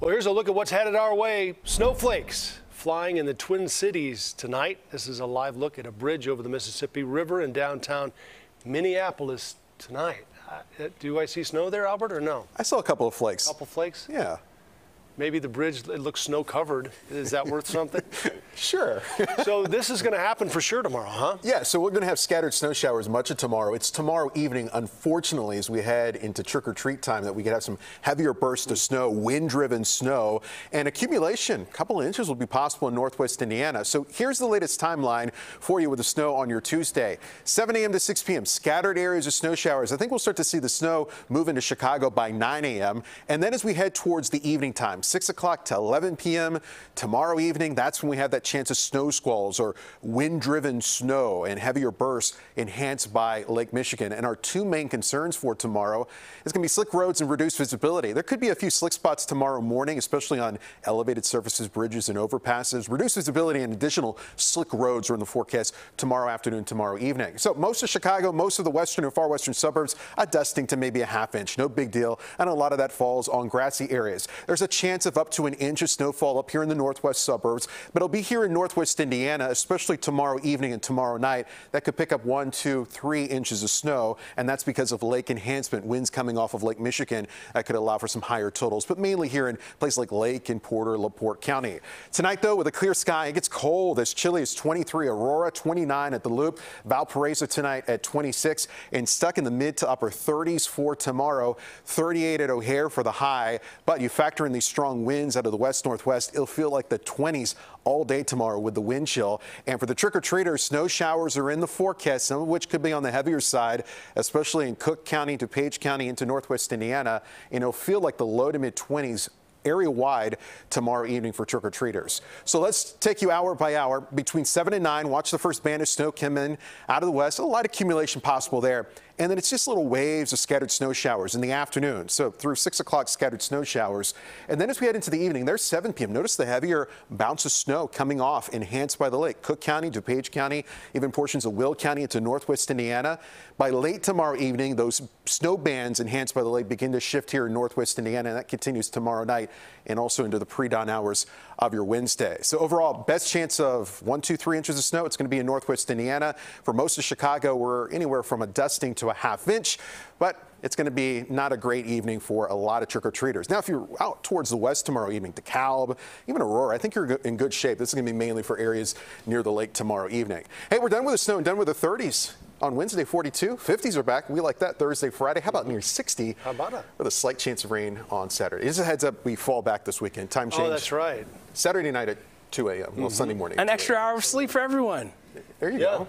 Well, here's a look at what's headed our way. Snowflakes flying in the Twin Cities tonight. This is a live look at a bridge over the Mississippi River in downtown Minneapolis tonight. Do I see snow there, Albert, or no? I saw a couple of flakes. A couple flakes? Yeah. Maybe the bridge, it looks snow-covered. Is that worth something? Sure. So this is going to happen for sure tomorrow, huh? Yeah, so we're going to have scattered snow showers much of tomorrow. It's tomorrow evening, unfortunately, as we head into trick-or-treat time, that we could have some heavier bursts of snow, wind-driven snow, and accumulation. A couple of inches will be possible in northwest Indiana. So here's the latest timeline for you with the snow on your Tuesday. 7 a.m. to 6 p.m., scattered areas of snow showers. I think we'll start to see the snow move into Chicago by 9 a.m. And then as we head towards the evening time, 6 o'clock to 11 p.m. tomorrow evening, that's when we have that chance of snow squalls or wind-driven snow and heavier bursts enhanced by Lake Michigan. And our two main concerns for tomorrow is going to be slick roads and reduced visibility. There could be a few slick spots tomorrow morning, especially on elevated surfaces, bridges, and overpasses. Reduced visibility and additional slick roads are in the forecast tomorrow afternoon, tomorrow evening. So most of Chicago, most of the western and far western suburbs, a dusting to maybe a half inch. No big deal. And a lot of that falls on grassy areas. There's a chance of up to an inch of snowfall up here in the northwest suburbs, but it'll be here in northwest Indiana, especially tomorrow evening and tomorrow night, that could pick up 1, 2, 3 inches of snow, and that's because of lake enhancement, winds coming off of Lake Michigan that could allow for some higher totals, but mainly here in places like Lake and Porter, LaPorte County. Tonight, though, with a clear sky, it gets cold as chilly as 23, Aurora 29 at the Loop, Valparaiso tonight at 26, and stuck in the mid to upper 30s for tomorrow, 38 at O'Hare for the high, but you factor in these strong winds out of the west northwest, it'll feel like the 20s all day tomorrow with the wind chill. And for the trick-or-treaters, snow showers are in the forecast, some of which could be on the heavier side, especially in Cook County, DuPage County, into northwest Indiana, and it'll feel like the low to mid-20s area-wide tomorrow evening for trick-or-treaters. So let's take you hour by hour. Between 7 and 9, watch the first band of snow come in out of the west. A light accumulation possible there. And then it's just little waves of scattered snow showers in the afternoon. So through 6 o'clock, scattered snow showers. And then as we head into the evening, there's 7 p.m. Notice the heavier bounce of snow coming off, enhanced by the lake. Cook County, DuPage County, even portions of Will County into northwest Indiana. By late tomorrow evening, those snow bands enhanced by the lake begin to shift here in northwest Indiana, and that continues tomorrow night and also into the pre-dawn hours of your Wednesday. So overall, best chance of 1, 2, 3 inches of snow. It's going to be in northwest Indiana. For most of Chicago, we're anywhere from a dusting to a half inch, but it's going to be not a great evening for a lot of trick-or-treaters. Now, if you're out towards the west tomorrow evening, DeKalb, even Aurora, I think you're in good shape. This is going to be mainly for areas near the lake tomorrow evening. Hey, we're done with the snow and done with the 30s. On Wednesday, 42, 50s are back. We like that Thursday, Friday. How about near 60? How about it? With a slight chance of rain on Saturday. Just a heads up, we fall back this weekend. Time change. Oh, that's right. Saturday night at 2 a.m. Well, Sunday morning. An extra hour of sleep for everyone. There you go.